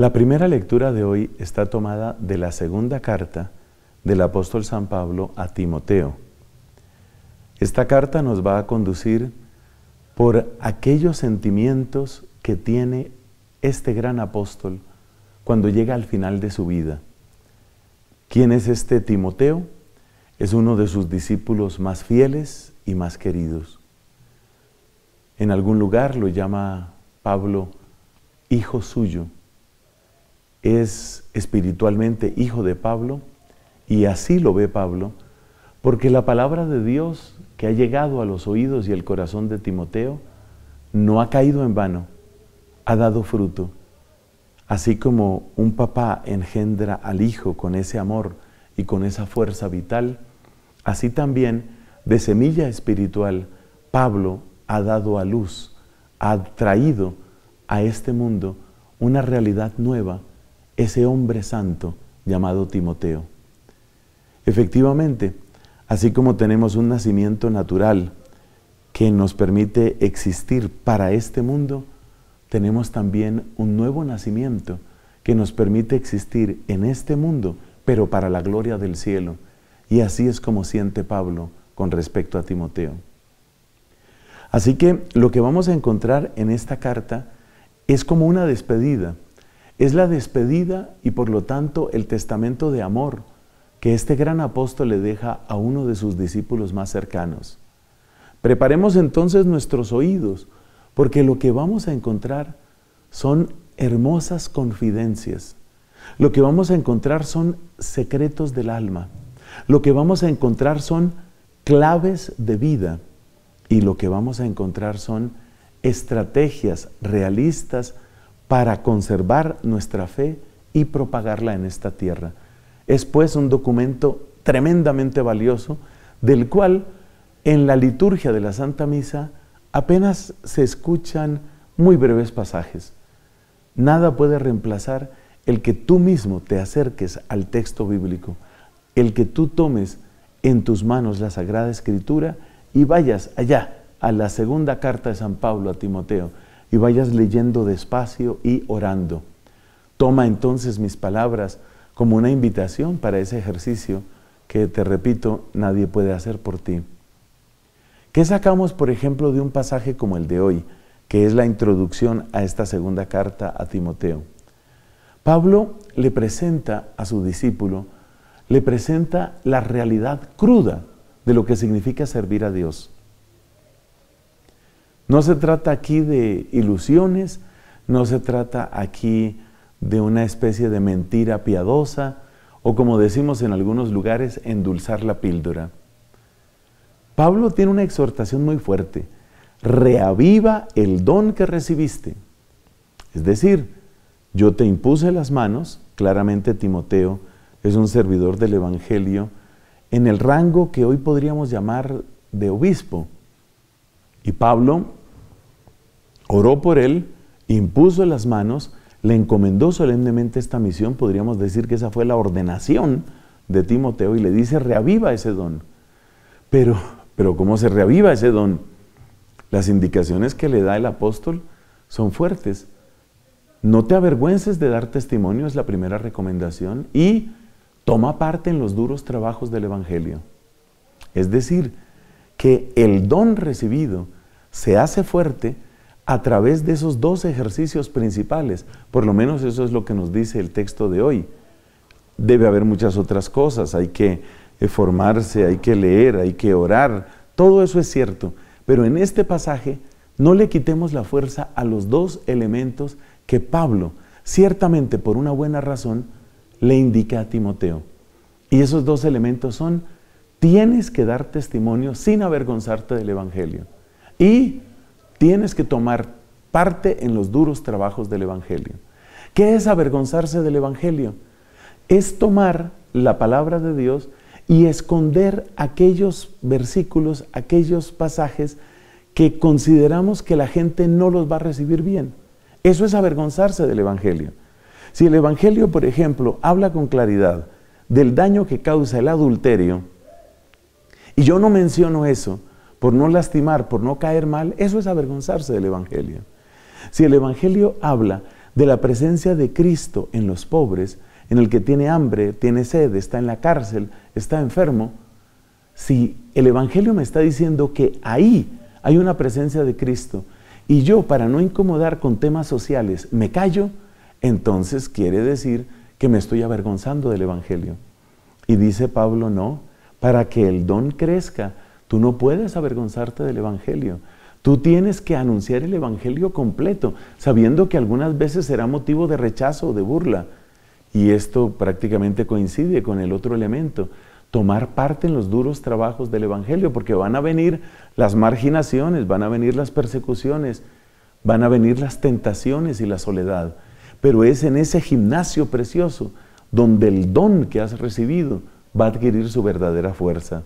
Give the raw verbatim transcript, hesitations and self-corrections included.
La primera lectura de hoy está tomada de la segunda carta del apóstol San Pablo a Timoteo. Esta carta nos va a conducir por aquellos sentimientos que tiene este gran apóstol cuando llega al final de su vida. ¿Quién es este Timoteo? Es uno de sus discípulos más fieles y más queridos. En algún lugar lo llama Pablo hijo suyo. Es espiritualmente hijo de Pablo y así lo ve Pablo, porque la palabra de Dios que ha llegado a los oídos y el corazón de Timoteo no ha caído en vano, ha dado fruto. Así como un papá engendra al hijo con ese amor y con esa fuerza vital, así también de semilla espiritual Pablo ha dado a luz, ha traído a este mundo una realidad nueva, ese hombre santo llamado Timoteo. Efectivamente, así como tenemos un nacimiento natural que nos permite existir para este mundo, tenemos también un nuevo nacimiento que nos permite existir en este mundo, pero para la gloria del cielo. Y así es como siente Pablo con respecto a Timoteo. Así que lo que vamos a encontrar en esta carta es como una despedida. Es la despedida y por lo tanto el testamento de amor que este gran apóstol le deja a uno de sus discípulos más cercanos. Preparemos entonces nuestros oídos, porque lo que vamos a encontrar son hermosas confidencias. Lo que vamos a encontrar son secretos del alma. Lo que vamos a encontrar son claves de vida. Y lo que vamos a encontrar son estrategias realistas para conservar nuestra fe y propagarla en esta tierra. Es pues un documento tremendamente valioso, del cual en la liturgia de la Santa Misa apenas se escuchan muy breves pasajes. Nada puede reemplazar el que tú mismo te acerques al texto bíblico, el que tú tomes en tus manos la Sagrada Escritura y vayas allá a la segunda carta de San Pablo a Timoteo y vayas leyendo despacio y orando. Toma entonces mis palabras como una invitación para ese ejercicio que, te repito, nadie puede hacer por ti. ¿Qué sacamos, por ejemplo, de un pasaje como el de hoy, que es la introducción a esta segunda carta a Timoteo? Pablo le presenta a su discípulo, le presenta la realidad cruda de lo que significa servir a Dios. No se trata aquí de ilusiones, no se trata aquí de una especie de mentira piadosa o, como decimos en algunos lugares, endulzar la píldora. Pablo tiene una exhortación muy fuerte: reaviva el don que recibiste. Es decir, yo te impuse las manos, claramente Timoteo es un servidor del Evangelio, en el rango que hoy podríamos llamar de obispo. Y Pablo oró por él, impuso las manos, le encomendó solemnemente esta misión, podríamos decir que esa fue la ordenación de Timoteo, y le dice: reaviva ese don. Pero... Pero ¿cómo se reaviva ese don? Las indicaciones que le da el apóstol son fuertes. No te avergüences de dar testimonio, es la primera recomendación, y toma parte en los duros trabajos del Evangelio. Es decir, que el don recibido se hace fuerte a través de esos dos ejercicios principales. Por lo menos eso es lo que nos dice el texto de hoy. Debe haber muchas otras cosas, hay que formarse, hay que leer, hay que orar, todo eso es cierto, pero en este pasaje no le quitemos la fuerza a los dos elementos que Pablo, ciertamente por una buena razón, le indica a Timoteo. Y esos dos elementos son: tienes que dar testimonio sin avergonzarte del Evangelio y tienes que tomar parte en los duros trabajos del Evangelio. ¿Qué es avergonzarse del Evangelio? Es tomar la palabra de Dios y esconder aquellos versículos, aquellos pasajes que consideramos que la gente no los va a recibir bien. Eso es avergonzarse del Evangelio. Si el Evangelio, por ejemplo, habla con claridad del daño que causa el adulterio, y yo no menciono eso por no lastimar, por no caer mal, eso es avergonzarse del Evangelio. Si el Evangelio habla de la presencia de Cristo en los pobres, en el que tiene hambre, tiene sed, está en la cárcel, está enfermo, si el Evangelio me está diciendo que ahí hay una presencia de Cristo y yo, para no incomodar con temas sociales, me callo, entonces quiere decir que me estoy avergonzando del Evangelio. Y dice Pablo, no, para que el don crezca, tú no puedes avergonzarte del Evangelio. Tú tienes que anunciar el Evangelio completo, sabiendo que algunas veces será motivo de rechazo o de burla. Y esto prácticamente coincide con el otro elemento, tomar parte en los duros trabajos del Evangelio, porque van a venir las marginaciones, van a venir las persecuciones, van a venir las tentaciones y la soledad. Pero es en ese gimnasio precioso donde el don que has recibido va a adquirir su verdadera fuerza.